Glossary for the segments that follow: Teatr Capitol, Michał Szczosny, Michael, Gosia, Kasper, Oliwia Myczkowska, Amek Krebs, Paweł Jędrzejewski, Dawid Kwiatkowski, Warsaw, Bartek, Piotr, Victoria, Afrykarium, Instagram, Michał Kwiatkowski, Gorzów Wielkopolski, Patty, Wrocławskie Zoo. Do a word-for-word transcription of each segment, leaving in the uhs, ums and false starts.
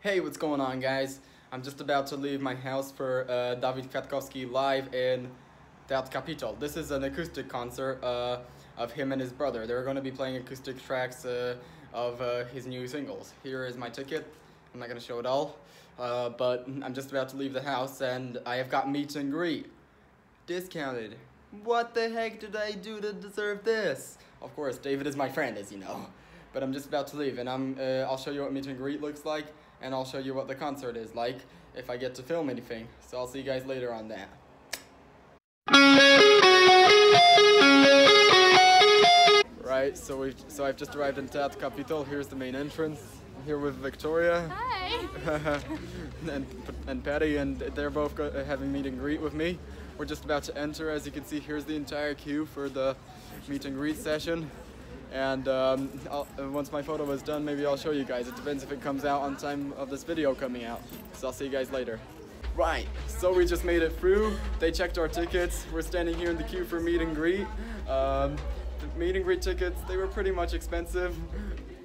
Hey, what's going on, guys? I'm just about to leave my house for uh, Dawid Kwiatkowski live in Teatr Capitol. This is an acoustic concert uh, of him and his brother. They're going to be playing acoustic tracks uh, of uh, his new singles. Here is my ticket. I'm not going to show it all, uh, but I'm just about to leave the house and I have got meet and greet. Discounted. What the heck did I do to deserve this? Of course, David is my friend, as you know. But I'm just about to leave and I'm, uh, I'll show you what meet and greet looks like. And I'll show you what the concert is like if I get to film anything. So I'll see you guys later on that. Right, so we so I've just arrived in Teatr Capitol. Here's the main entrance. I'm here with Victoria. Hi. and and Patty, and they're both go, uh, having meet and greet with me. We're just about to enter. As you can see, here's the entire queue for the meet and greet session. And um, I'll, once my photo is done, maybe I'll show you guys. It depends if it comes out on time of this video coming out. So I'll see you guys later. Right, so we just made it through. They checked our tickets. We're standing here in the queue for meet and greet. Um, the meet and greet tickets, they were pretty much expensive.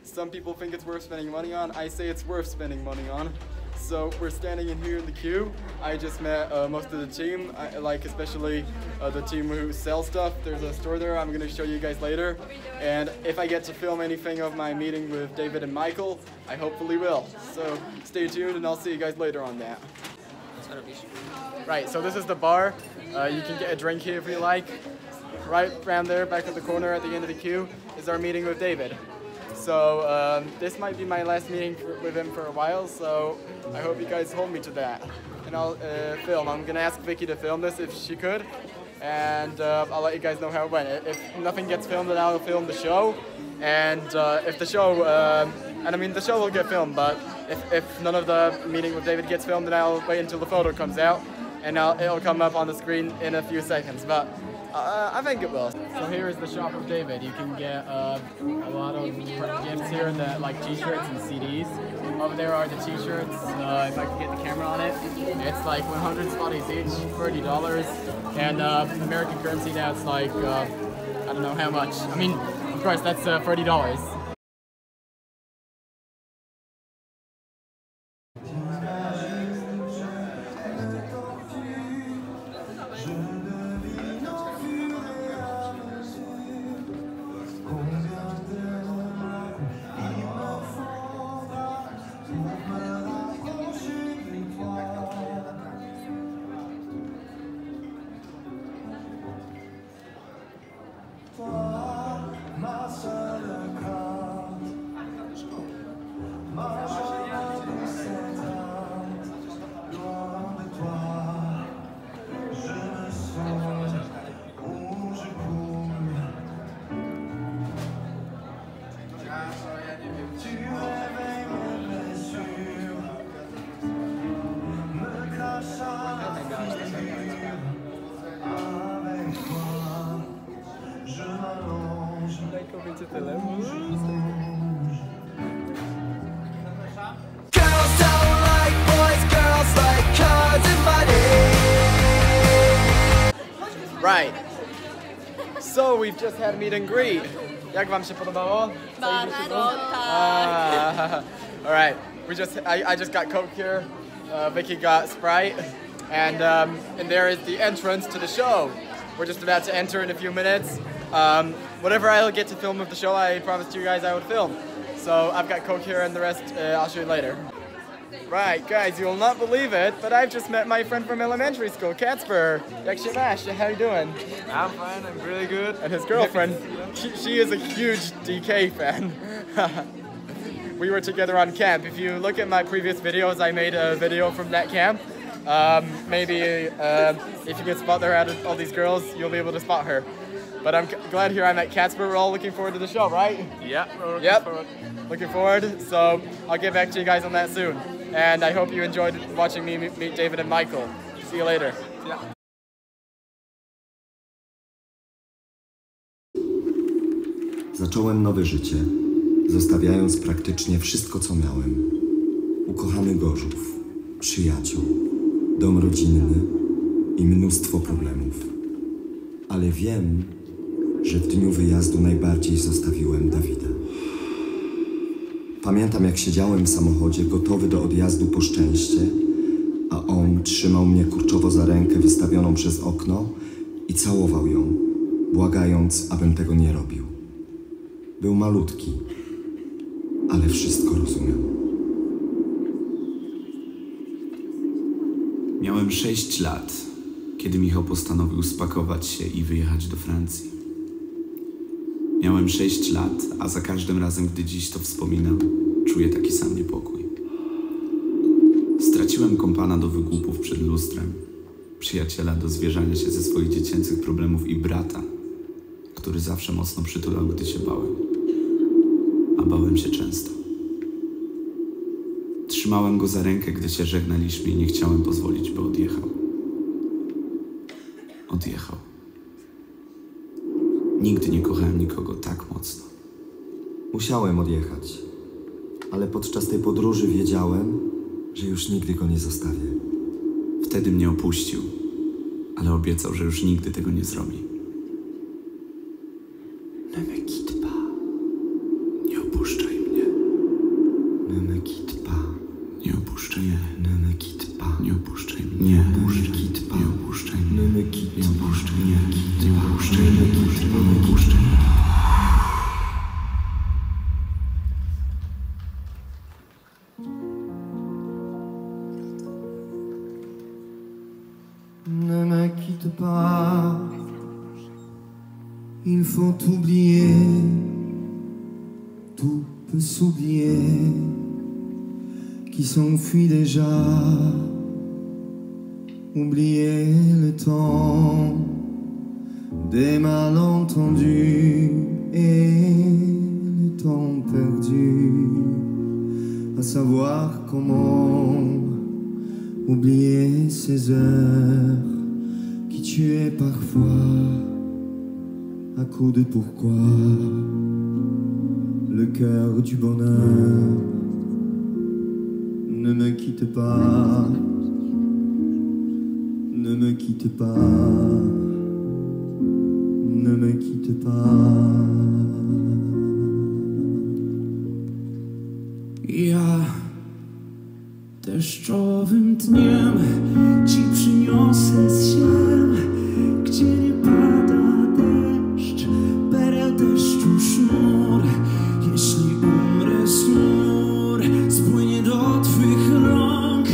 Some people think it's worth spending money on. I say it's worth spending money on. So we're standing in here in the queue. I just met uh, most of the team, I, like especially uh, the team who sells stuff. There's a store there I'm going to show you guys later. And if I get to film anything of my meeting with David and Michael, I hopefully will. So stay tuned and I'll see you guys later on that. Right, so this is the bar. Uh, you can get a drink here if you like. Right around there, back in the corner at the end of the queue, is our meeting with David. So um, this might be my last meeting for, with him for a while, so I hope you guys hold me to that. And I'll uh, film. I'm going to ask Vicky to film this if she could, and uh, I'll let you guys know how it went. If nothing gets filmed, then I'll film the show, and uh, if the show, uh, and I mean the show will get filmed, but if, if none of the meeting with David gets filmed, then I'll wait until the photo comes out, and I'll, it'll come up on the screen in a few seconds. But Uh, I think it will. So here is the shop of David. You can get uh, a lot of gifts here, that like t-shirts and C Ds. Over there are the t-shirts, uh, if I can get the camera on it. It's like one hundred zlotys each, thirty dollars. And uh, American currency now it's like, uh, I don't know how much. I mean, of course that's uh, thirty dollars. Right. So we've just had meet and greet. Jak wam się podobało? Bardzo tak. All right. We just I, I just got Coke here. Uh, Vicky got Sprite, and um, and there is the entrance to the show. We're just about to enter in a few minutes. Um, whatever I'll get to film of the show, I promised you guys I would film. So I've got Coke here, and the rest uh, I'll show you later. Right, guys, you will not believe it, but I've just met my friend from elementary school, Kasper. Jak się masz? How you doing? I'm fine, I'm really good. And his girlfriend, she, she is a huge D K fan. We were together on camp. If you look at my previous videos, I made a video from that camp. Um, maybe uh, if you can spot her out of all these girls, you'll be able to spot her. But I'm glad here I met Kasper. We're all looking forward to the show, right? Yeah, we're looking yep. forward. Looking forward. So I'll get back to you guys on that soon. And I hope you enjoyed watching me meet David and Michael. See you later. Yeah. Zacząłem nowe życie, zostawiając praktycznie wszystko, co miałem. Ukochany Gorzów, przyjaciół, dom rodzinny i mnóstwo problemów. Ale wiem, że w dniu wyjazdu najbardziej zostawiłem Dawida. Pamiętam, jak siedziałem w samochodzie, gotowy do odjazdu po szczęście, a on trzymał mnie kurczowo za rękę wystawioną przez okno i całował ją, błagając, abym tego nie robił. Był malutki, ale wszystko rozumiał. Miałem sześć lat, kiedy Michał postanowił spakować się i wyjechać do Francji. Miałem sześć lat, a za każdym razem, gdy dziś to wspominam, czuję taki sam niepokój. Straciłem kompana do wygłupów przed lustrem, przyjaciela do zwierzania się ze swoich dziecięcych problemów i brata, który zawsze mocno przytulał, gdy się bałem. A bałem się często. Trzymałem go za rękę, gdy się żegnaliśmy i nie chciałem pozwolić, by odjechał. Odjechał. Nigdy nie kochałem nikogo tak mocno. Musiałem odjechać, ale podczas tej podróży wiedziałem, że już nigdy go nie zostawię. Wtedy mnie opuścił, ale obiecał, że już nigdy tego nie zrobi. Nemekitpa, nie opuszczaj mnie. Nemekitpa, nie opuszczaj mnie. Nemekitpa, nie opuszczaj mnie. Nie opuszczaj, nie opuszczaj mnie. Nie opuszczaj mnie. Nie opuszczaj mnie. Nie opuszczaj mnie. Ne me quitte pas, il faut oublier, tout peut s'oublier, qui s'enfuit déjà, oublier le temps des malentendus et le temps perdu, à savoir comment oublier ces heures qui tuaient parfois à coup de pourquoi le cœur du bonheur. Ne me quitte pas, ne me quitte pas, ne me quitte pas. Yeah. Deszczowym dniem ci przyniosę z ziem, gdzie nie pada deszcz, bera deszczu sznur. Jeśli umrę sznur, spłynie do twych rąk,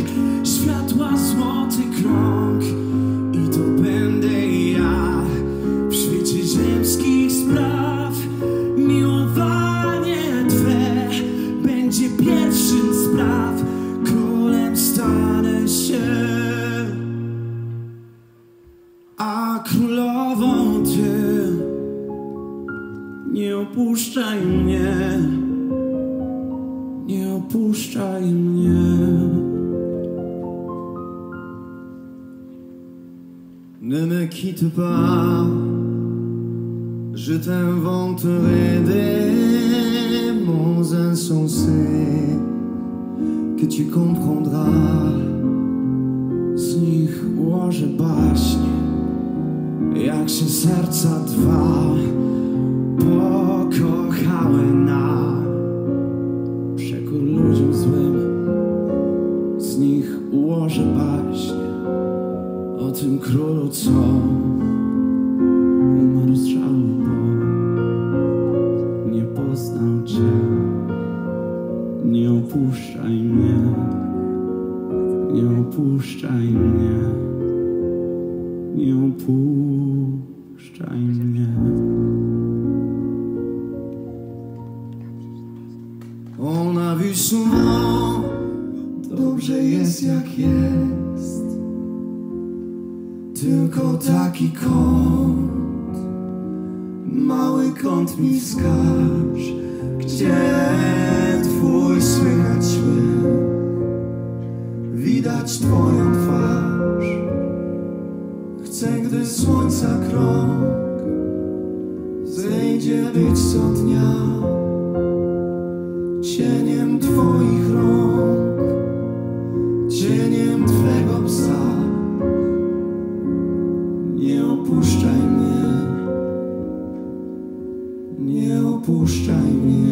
światła złoty krąg. I to będę ja w świecie ziemskich spraw. Miłowanie twe będzie pierwszym z praw. Stanę się, a królową ty. Nie opuszczaj mnie, nie opuszczaj mnie. Ne me quitte pas, je t'inventerai des mots insensés que tu comprendras, z nich ułożę baśnie, jak się serca dwa pokochały na przekór ludziom złym. Z nich ułożę baśnie o tym królu, co umarł z żalu, bo nie poznał cię. Nie opuszczaj mnie, nie opuszczaj mnie, nie opuszczaj mnie. On a vu souvent, dobrze jest jak jest, tylko taki kąt, mały kąt mi wskaż, gdzie twój słychać śmiech, widać twoją twarz. Chcę, gdy słońca krąg zejdzie, być co dnia cieniem twoich rąk, cieniem twego psa. Nie opuszczaj mnie, nie opuszczaj mnie.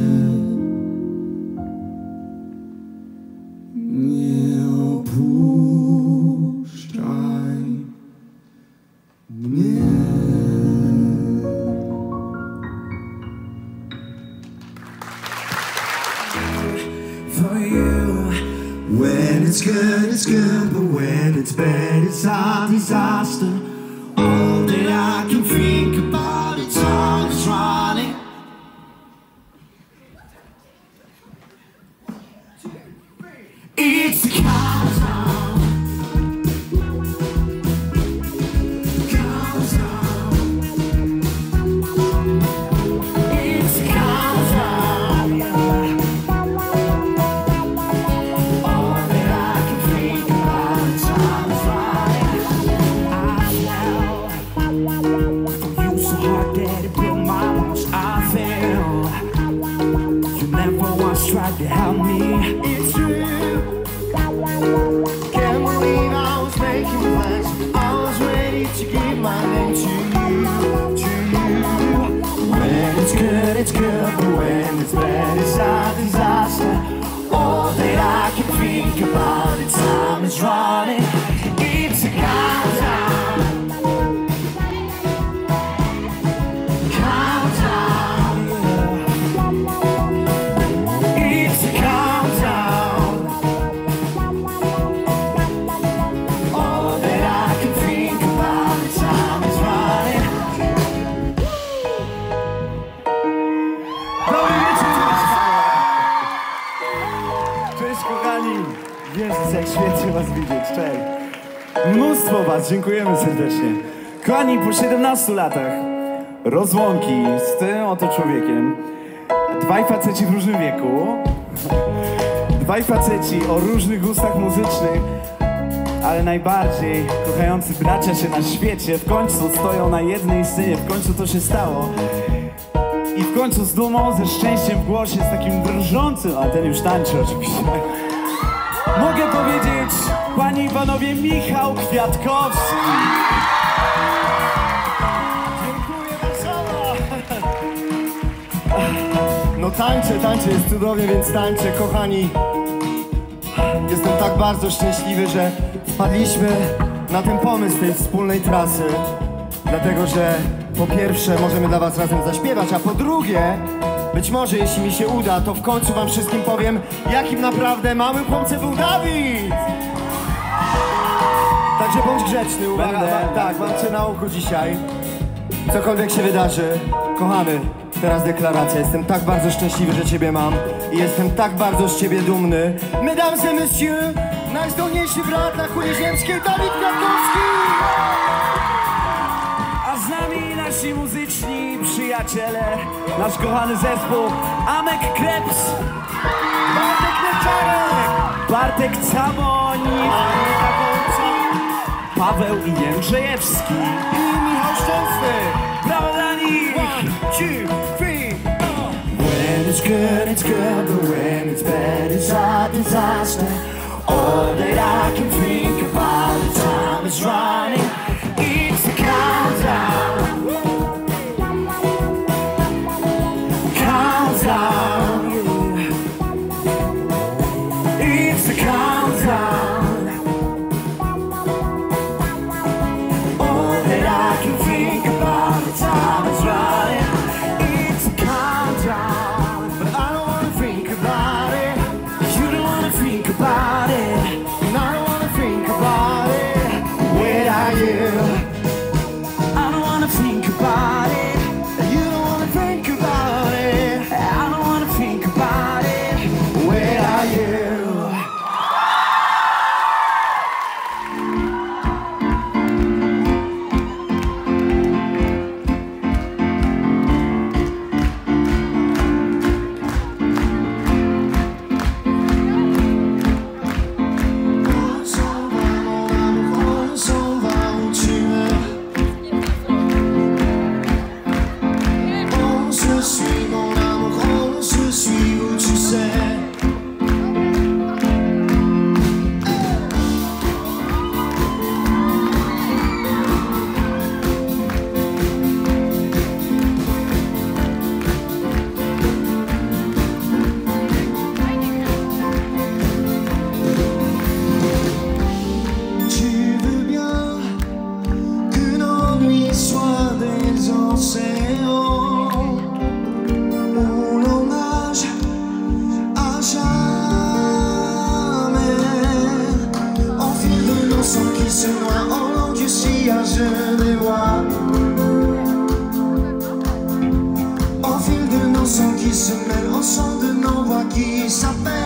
Dziękujemy serdecznie. Kochani, po siedemnastu latach rozłąki z tym oto człowiekiem, dwaj faceci w różnym wieku, dwaj faceci o różnych gustach muzycznych, ale najbardziej kochający bracia się na świecie, w końcu stoją na jednej scenie, w końcu to się stało. I w końcu z dumą, ze szczęściem w głosie, z takim drżącym, a ten już tańczy oczywiście. Mogę powiedzieć, panie i panowie, Michał Kwiatkowski. Dziękuję wesoło. No tańczę, tańczę, jest cudownie, więc tańczę, kochani. Jestem tak bardzo szczęśliwy, że wpadliśmy na ten pomysł tej wspólnej trasy. Dlatego, że po pierwsze możemy dla was razem zaśpiewać, a po drugie... Być może, jeśli mi się uda, to w końcu wam wszystkim powiem, jakim naprawdę małym chłopcem był Dawid! Także bądź grzeczny, uwaga, Będę, tak, mam cię na oku dzisiaj. Cokolwiek się wydarzy, kochany, teraz deklaracja. Jestem tak bardzo szczęśliwy, że ciebie mam i jestem tak bardzo z ciebie dumny. Mesdames et messieurs, najzdolniejszy brat na chóry ziemskiej, Dawid Kwiatkowski! A z nami nasi muzyczni przyjaciele, nasz kochany zespół Amek Krebs, Bartek Neczarek, Bartek Caboń, Paweł Jędrzejewski i Michał Szczosny. Brawo dla nich! one, two, three, go! When it's good, it's good, but when it's bad, it's a disaster. All that I can think about, the time is running, it's the countdown. I c'est moi en langue ici à Genevois. Au fil de nos sangs qui se mêlent, au son de nos voix qui s'appellent.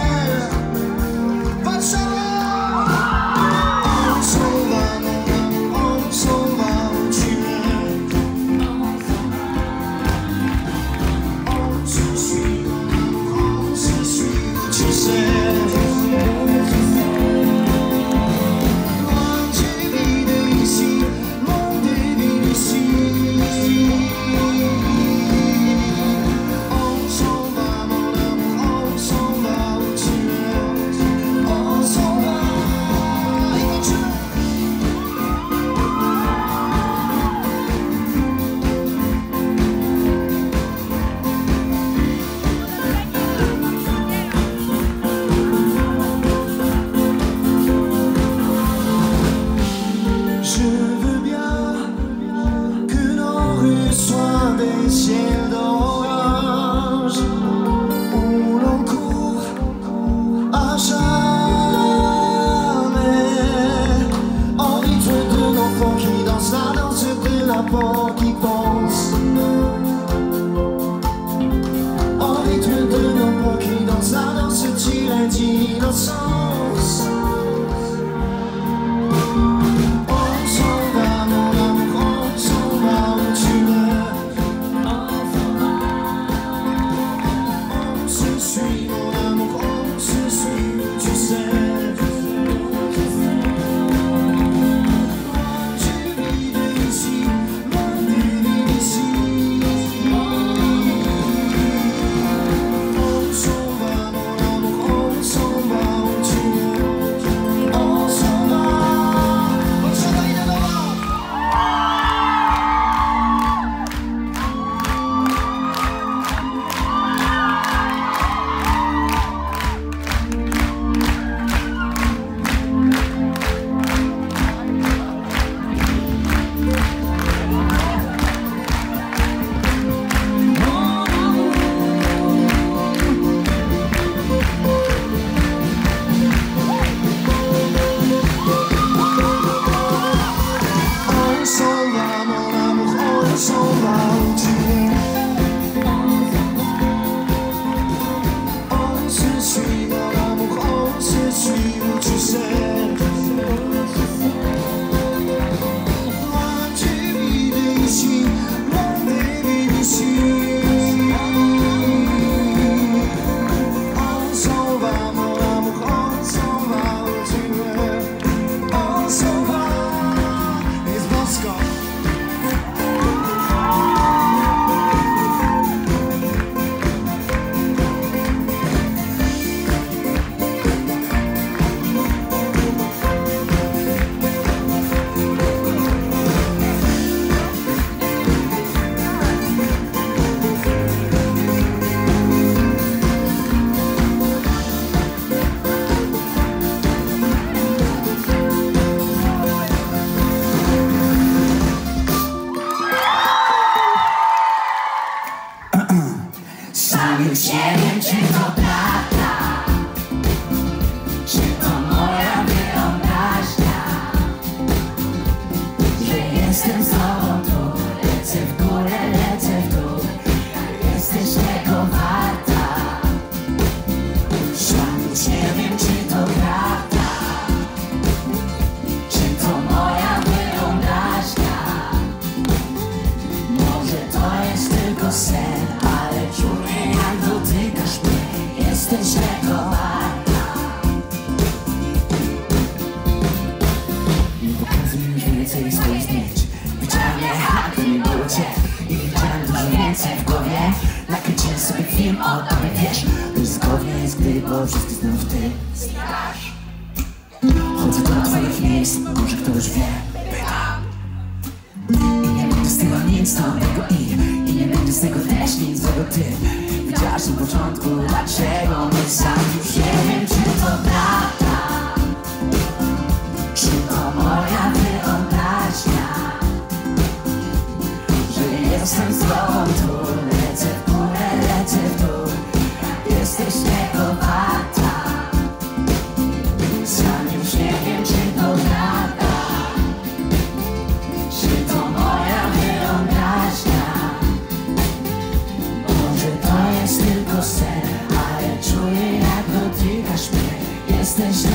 Sam już nie wiem, czy to prawda.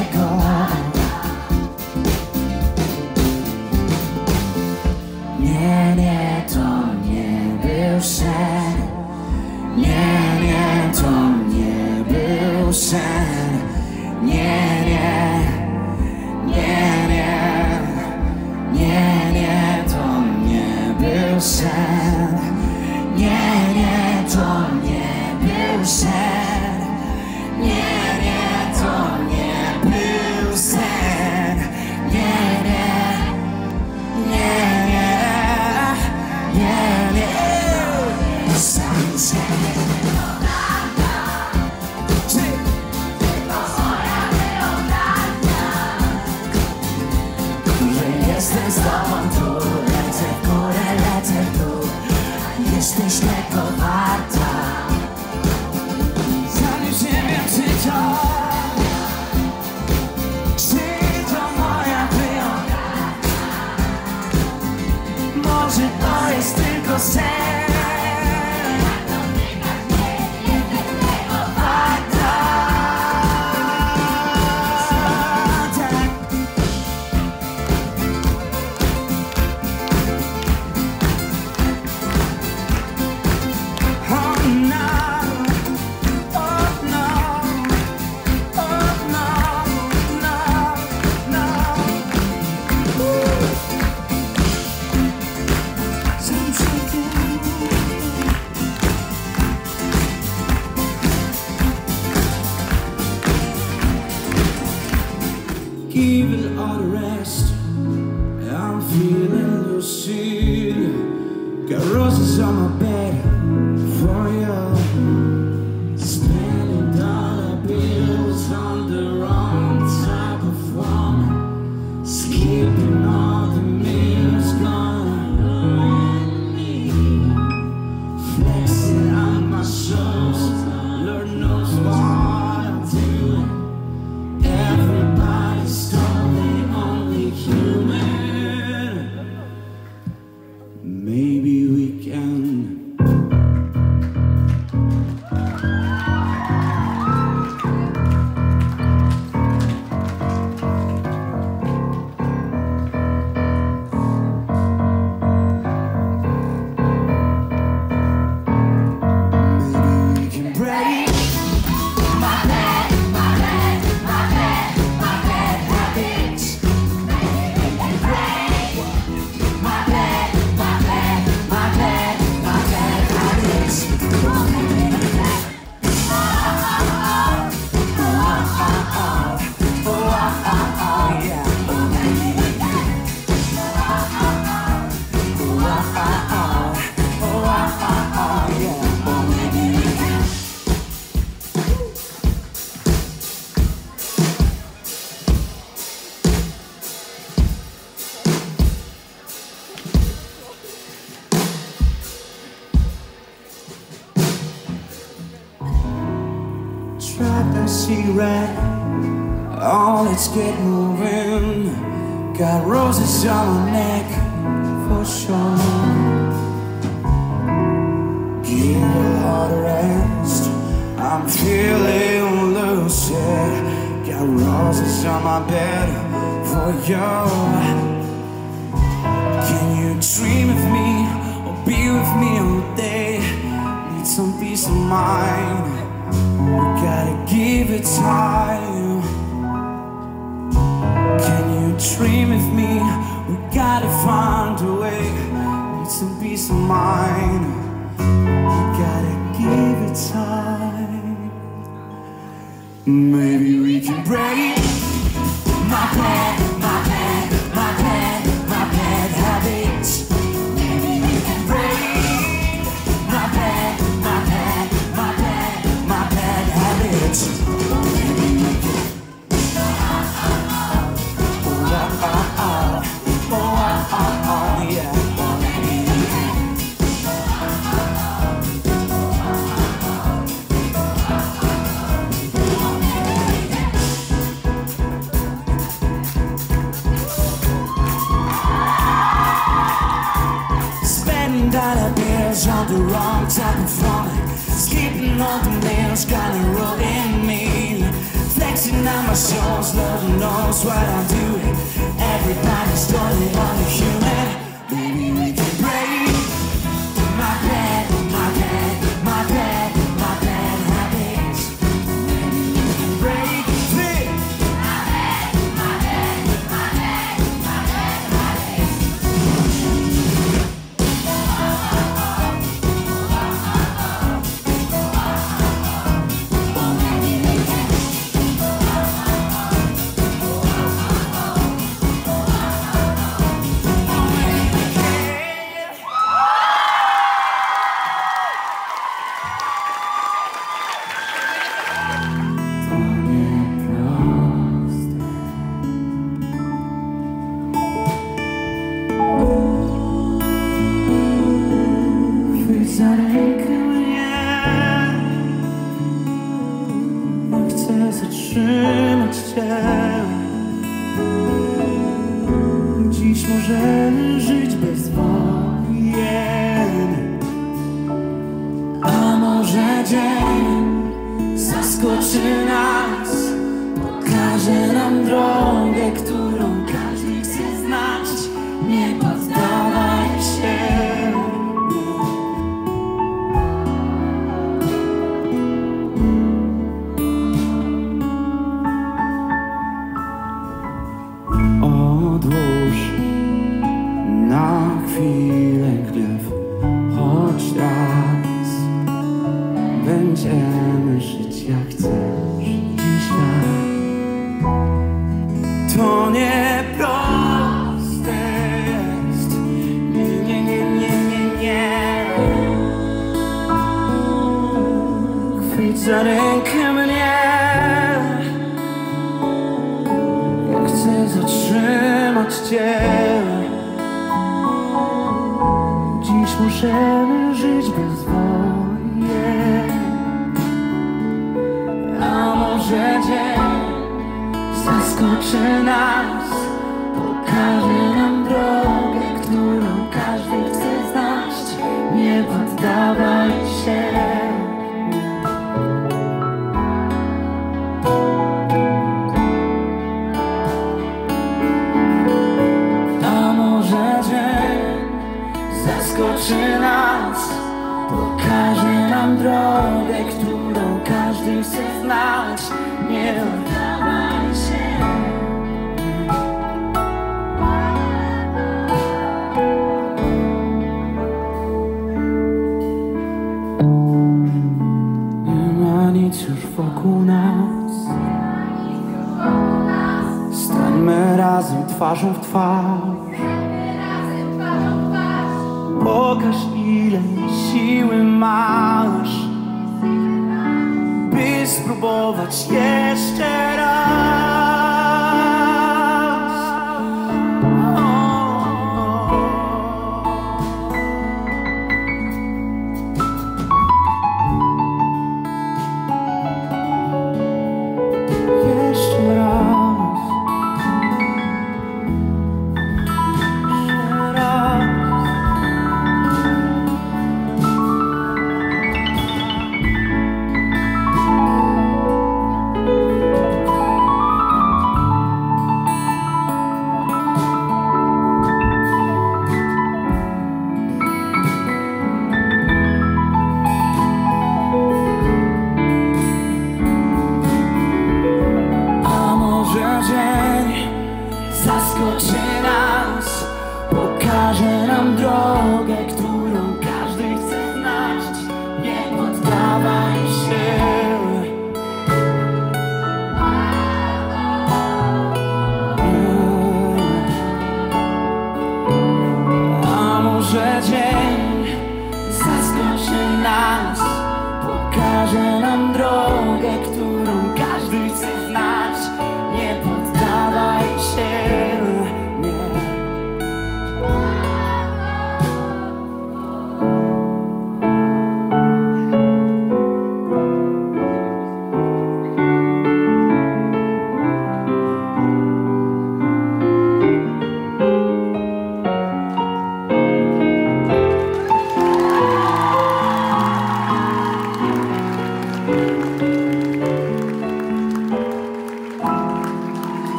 niczego. Nie, nie, to nie był sen. Nie, nie, to nie był sen. Nie, nie, nie, nie, nie, nie, to nie był sen. Nie, nie, to nie był sen. Nie, nie, to nie był sen. Nie, nie, nie, nie, nie, nie, sam sen. Jestem z tobą tu, lecę w górę, lecę tu. Jesteś tego warta. Sam już nie wiem, czy to, czy to moja wyjątka. Może to jest tylko sen. dancing on my songs, loving knows what I'm doing. Everybody's calling on the human. Maybe we can break my bad, my bad, my bad, my bad habits. Maybe we can break it. My bad, my bad, my bad, my bad habits. Well, maybe we can. Nie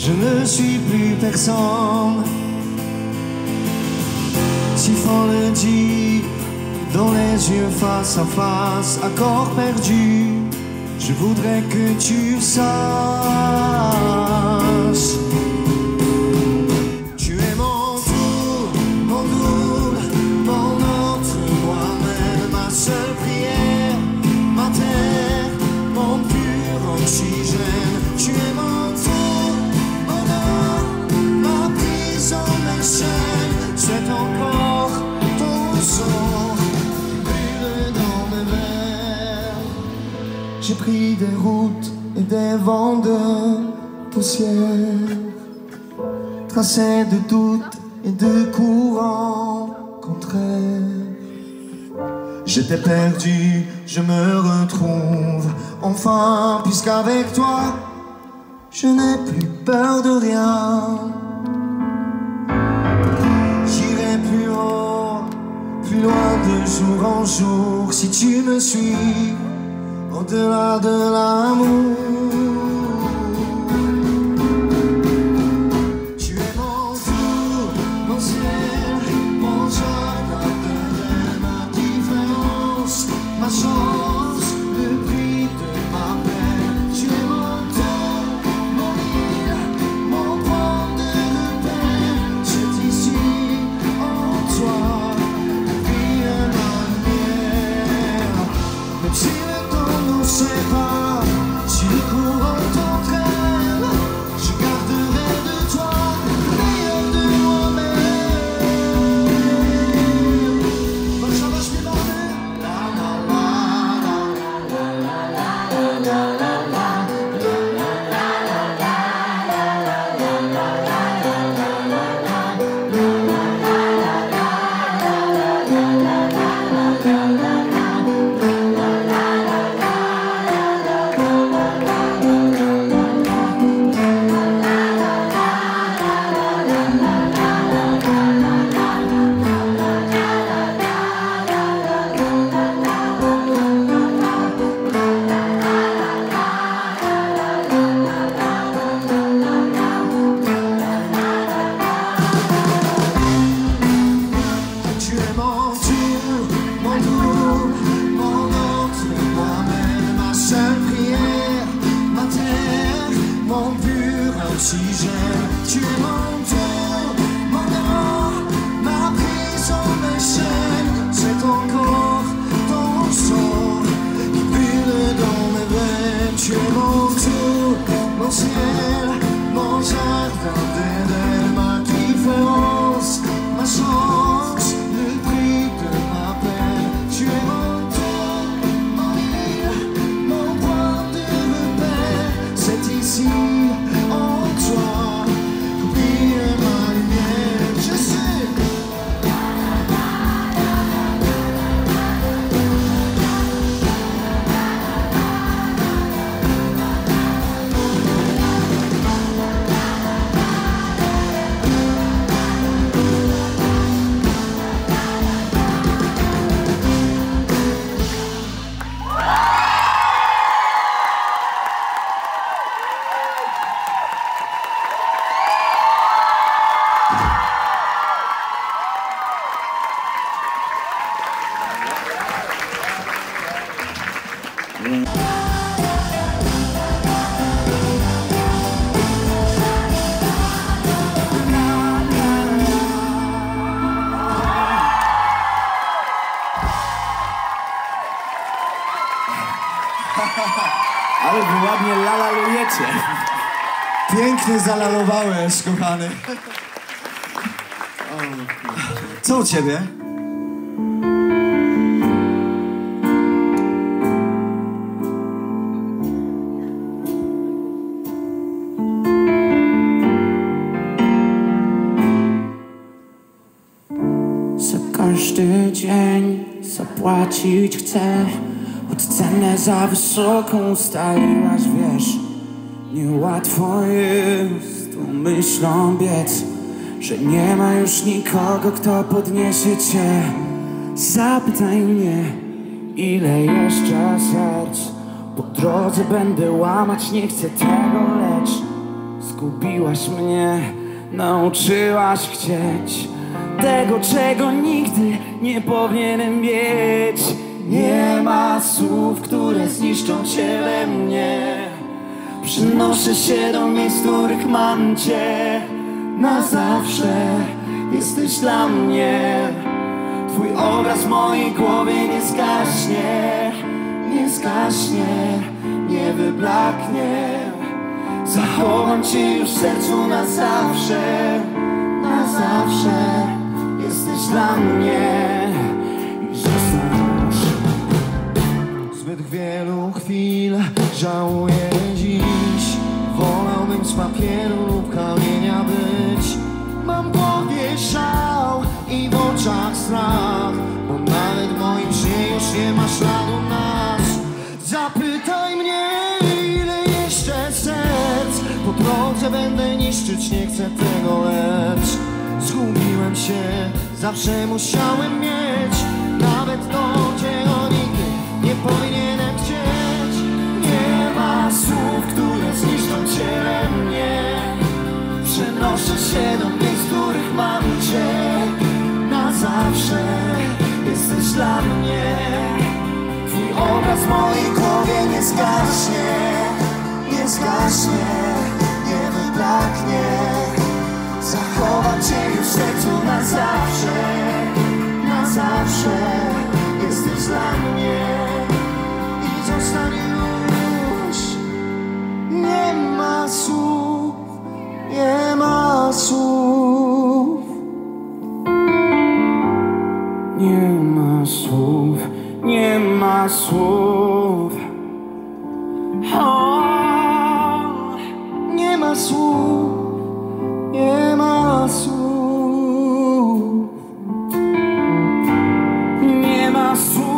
je ne suis plus personne. Sifflant le dit dans les yeux face à face, à corps perdu, je voudrais que tu saches. Tu es mon tout, mon double, mon autre moi-même, ma seule prière, ma terre, mon pur oxygène. Tu es mon tout, mon or, ma prise en mes chaînes, c'est ton corps, ton sang, brûle dans mes veines. J'ai pris des routes et des vents de poussière, tracé de doutes et de courants contraires. J'étais perdu, je me retrouve enfin, puisqu'avec toi je n'ai plus peur de rien. J'irai plus haut, plus loin de jour en jour, si tu me suis, au-delà de l'amour. Tu es mon jour, mon ciel, mon jardin de rêve, ma différence, ma chance. Ale wy ładnie lalalujecie. Pięknie zalalowałeś, kochany. Co u ciebie? Za każdy dzień zapłacić chcę, cenę za wysoką ustaliłaś, wiesz. Niełatwo jest tą myślą biec, że nie ma już nikogo, kto podniesie cię. Zapytaj mnie, ile jeszcze serc po drodze będę łamać. Nie chcę tego, lecz Zgubiłaś mnie, nauczyłaś chcieć tego, czego nigdy nie powinienem mieć. Nie ma słów, które zniszczą cię we mnie. Przynoszę się do miejsc, których mam cię. Na zawsze jesteś dla mnie. Twój obraz w mojej głowie nie zgaśnie. Nie zgaśnie, nie wyblaknie. Zachowam cię już w sercu na zawsze. Na zawsze jesteś dla mnie. Zbyt wielu chwil żałuję dziś. Wolałbym z papieru lub kamienia być. Mam powieszał i w oczach strach, bo nawet w moim śnie już nie ma śladu nas. Zapytaj mnie, ile jeszcze serc po drodze będę niszczyć, nie chcę tego, lecz zgubiłem się, zawsze musiałem mieć. Nawet to, czego nigdy nie powinienem chcieć. Nie ma słów, które zniszczą cię we mnie. Przenoszę się do miejsc, których mam cię. Na zawsze jesteś dla mnie. Twój obraz w mojej głowie nie zgaśnie. Nie zgaśnie, nie wyblaknie. Zachowam cię już w sercu na zawsze. Na zawsze jesteś dla mnie. I zostań już. Nie ma słów. Nie ma słów. Nie ma słów. Nie ma słów. Oh, nie ma słów. Nie ma słów. Nie ma słów.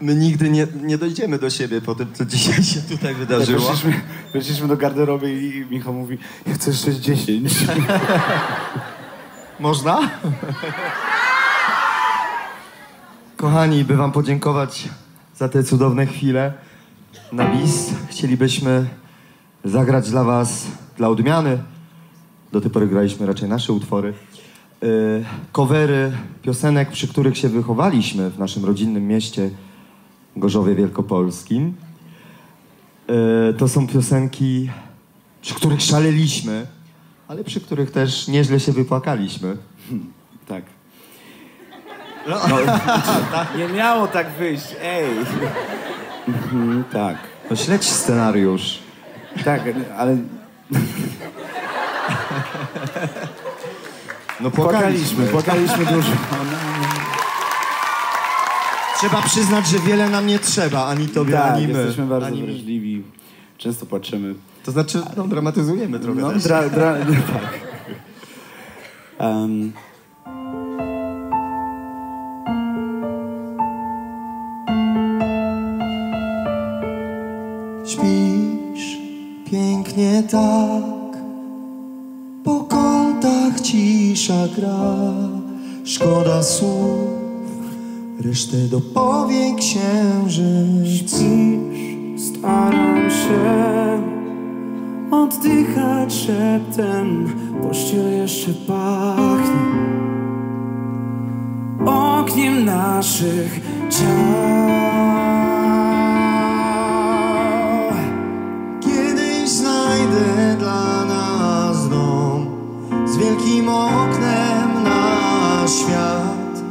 My nigdy nie, nie dojdziemy do siebie po tym, co dzisiaj się tutaj wydarzyło. Ja, weszliśmy, weszliśmy do garderoby i Michał mówi, ja chcę sześć dziesięć. Można? Kochani, by wam podziękować za te cudowne chwile na bis, chcielibyśmy zagrać dla was, dla odmiany. Do tej pory graliśmy raczej nasze utwory. Yy, covery piosenek, przy których się wychowaliśmy w naszym rodzinnym mieście Gorzowie Wielkopolskim. Yy, to są piosenki, przy których szaleliśmy, ale przy których też nieźle się wypłakaliśmy. Hmm, tak. No, no. Nie miało tak wyjść, ej. Mhm, tak. No śledź scenariusz. Tak, ale... No płakaliśmy, płakaliśmy dużo. Trzeba przyznać, że wiele nam nie trzeba, ani tobie, tak, ani my. Jesteśmy bardzo ani wrażliwi, często płaczymy. To znaczy, no, dramatyzujemy trochę no, też. Dra, dra, no, tak. Um. Śpisz pięknie tak, po kątach cisza gra, szkoda słów, resztę dopowie księżyc. Śpisz, staram się oddychać szeptem, pościel jeszcze pachnie ogniem naszych ciał. Kiedyś znajdę dla nas dom z wielkim oknem na świat.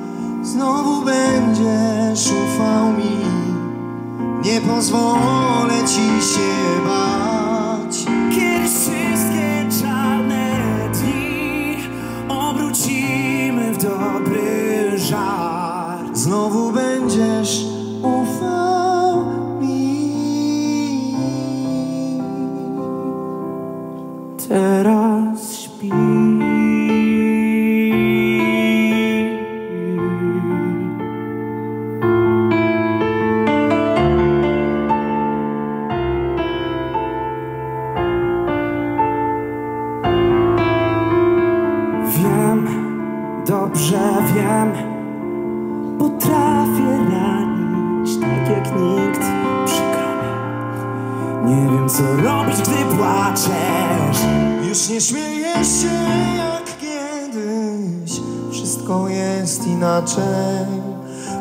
Znowu będziesz ufał mi, nie pozwolę ci się bać. Kiedy wszystkie czarne dni obrócimy w dobry żart, znowu będziesz ufał mi. Teraz śpi.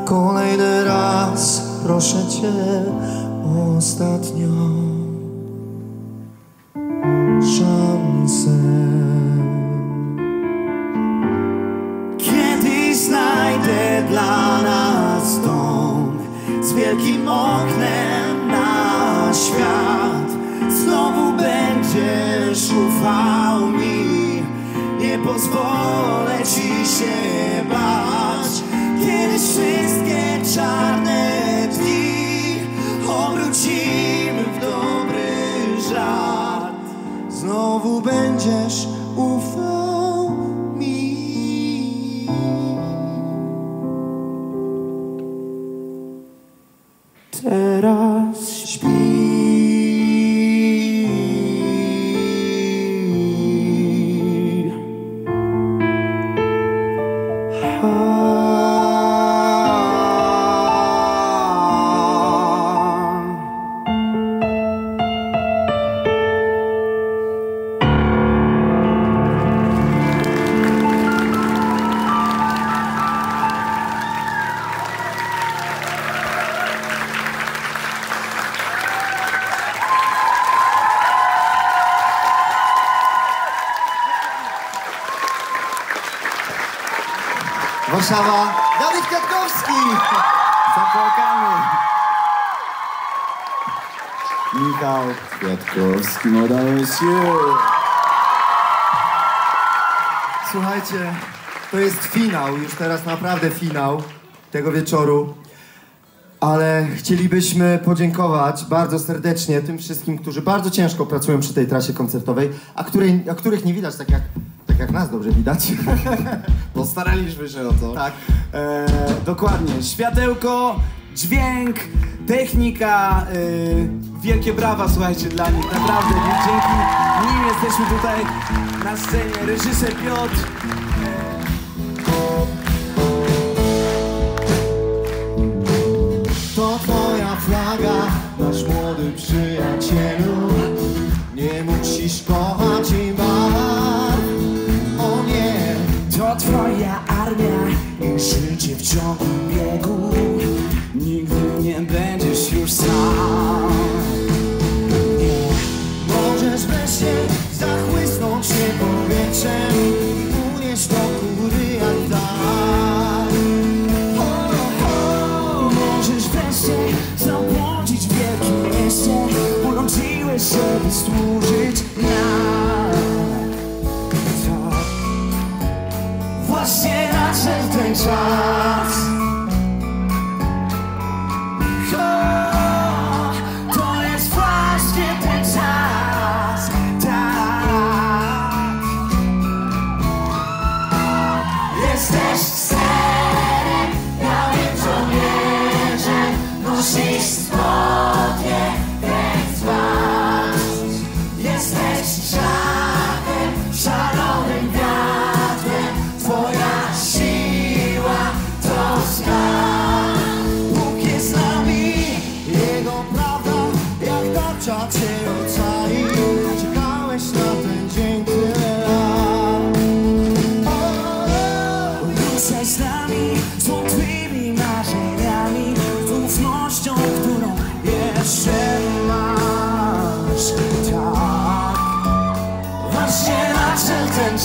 Kolejny raz proszę cię ostatnią szansę. Kiedyś znajdę dla nas dom z wielkim oknem na świat. Znowu będziesz ufał mi, nie pozwolę ci się bać. Kiedy wszystkie czarne dni obrócimy w dobry żart, znowu będziesz ufał mi. Teraz śpi. Warszawa, Dawid Kwiatkowski! Zapłakany! Michał Kwiatkowski, no dałem się! Słuchajcie, to jest finał, już teraz naprawdę finał tego wieczoru. Ale chcielibyśmy podziękować bardzo serdecznie tym wszystkim, którzy bardzo ciężko pracują przy tej trasie koncertowej, a, której, a których nie widać tak jak... Tak jak nas dobrze widać. Postaraliśmy się o to. Tak. E, dokładnie. Światełko, dźwięk, technika. E, wielkie brawa, słuchajcie, dla nich. Naprawdę. Dzięki nim jesteśmy tutaj na scenie. Reżyser Piotr. To twoja flaga, nasz młody przyjacielu. Nie musisz kochać i bać. To twoja armia i życie w ciągu biegu. Nigdy nie będziesz już sam. Nie możesz wreszcie zachłysnąć się powietrzem. Unieść do góry jak tak. służyć nam. To właśnie nadszedł ten czas. O, to jest właśnie ten czas. Tak. Jesteś serem, białym żołnierzem, nosisz spodnie.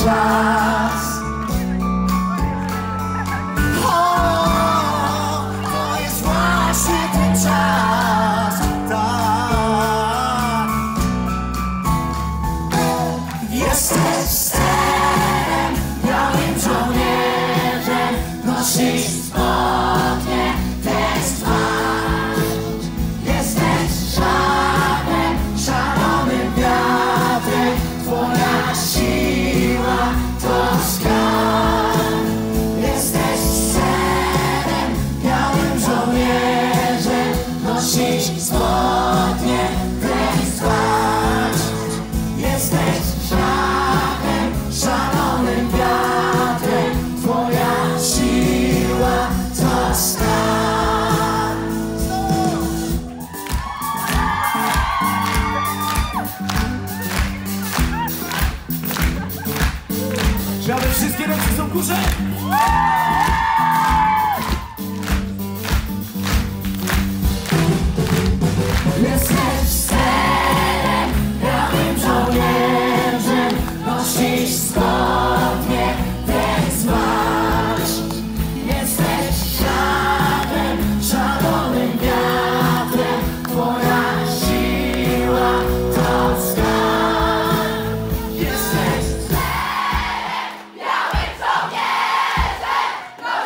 Czas. O, to jest właśnie ten czas. Tak. Jesteś serem, białym żołnierzem, nosisz spodnie, to jest twarz. Jesteś żaglem, szalonym wiatrem, twoja siła. Jesteś serem, białym żołnierzem, nosisz spodnie, kręć twarz. Jesteś żaglem, szalonym wiatrem, twoja siła to stan. Żeby wszystkie ręce są w górze. Jesteś serem, białym żołnierzem, nosisz spodnie, więc masz. Jesteś żaglem, szalonym wiatrem, twoja siła to skarb. Jesteś serem, białym żołnierzem, nosisz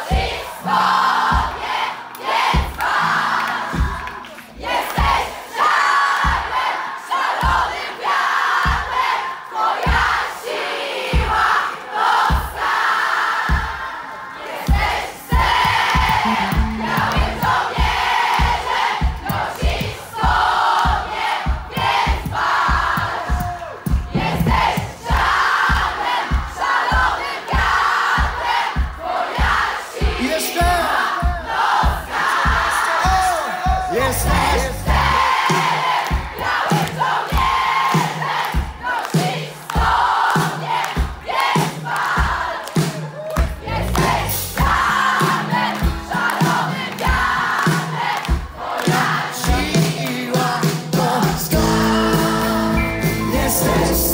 spodnie, więc masz. Jesteś żaglem, szalonym wiatrem, twoja siła to skarb. Jesteś serem, białym żołnierzem, nosisz spodnie, więc masz. Jesteś żaglem, szalonym wiatrem, twoja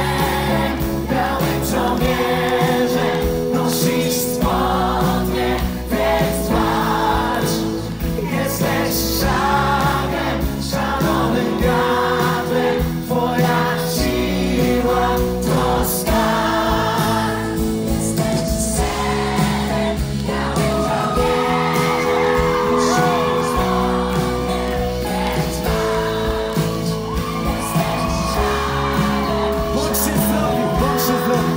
siła. Jeszcze! Jesteś Białym żołnierzem, nosisz spodnie, więc masz. Jesteś żaglem, szalonym wiatrem, twoja siła to skarb. Jesteś serem, białym żołnierzem, nosisz spodnie, więc masz. Jesteś żaglem, szalonym wiatrem, twoja siła to skarb. Jesteś serem, białym żołnierzem, nosisz spodnie, więc masz. Jesteś żaglem, Bądź się zdrowił, bądź się zdrowił.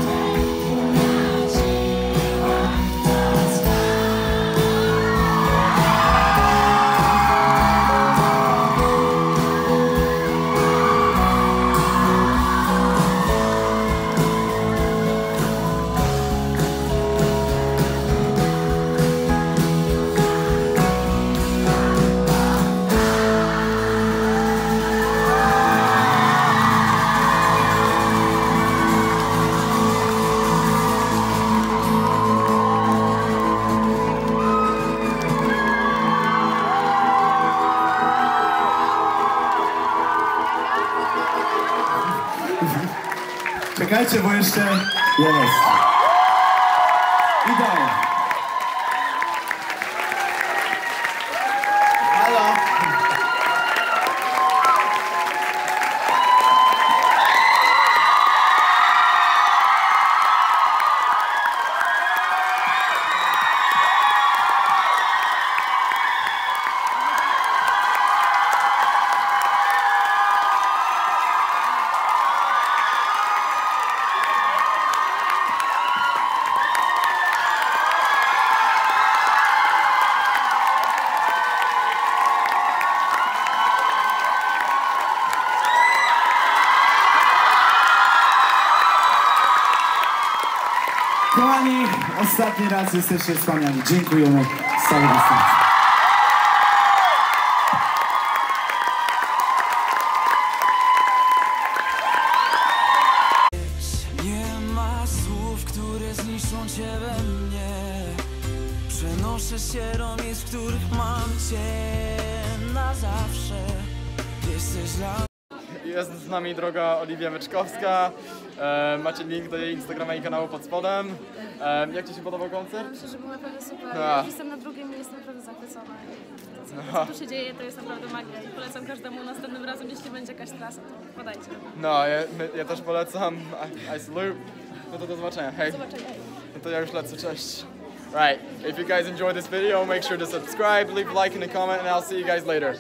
Czekajcie, bo jeszcze jest. Idę. Halo. Kochani, ostatni raz jesteście wspaniali. Dziękujemy z całej dystancji. Nie ma słów, które zniszczą cię we mnie. Przenoszę się do miejsc, w których mam cię na zawsze. Jesteś dla... Jest z nami droga Oliwia Myczkowska. E, macie link do jej Instagrama i kanału pod spodem. E, jak Ci się podobał koncert? Myślę, że był naprawdę super. No. Jak jestem na drugim i jestem naprawdę zachwycona. To, co, no. co tu się dzieje, to jest naprawdę magia. I polecam każdemu następnym razem, jeśli będzie jakaś trasa, to podajcie. No, ja, my, ja też polecam. I, I salute. No to do zobaczenia. Hej. Do zobaczenia. No to ja już lecę. Cześć. Right. If you guys enjoyed this video, make sure to subscribe, leave a like and a comment, and I'll see you guys later.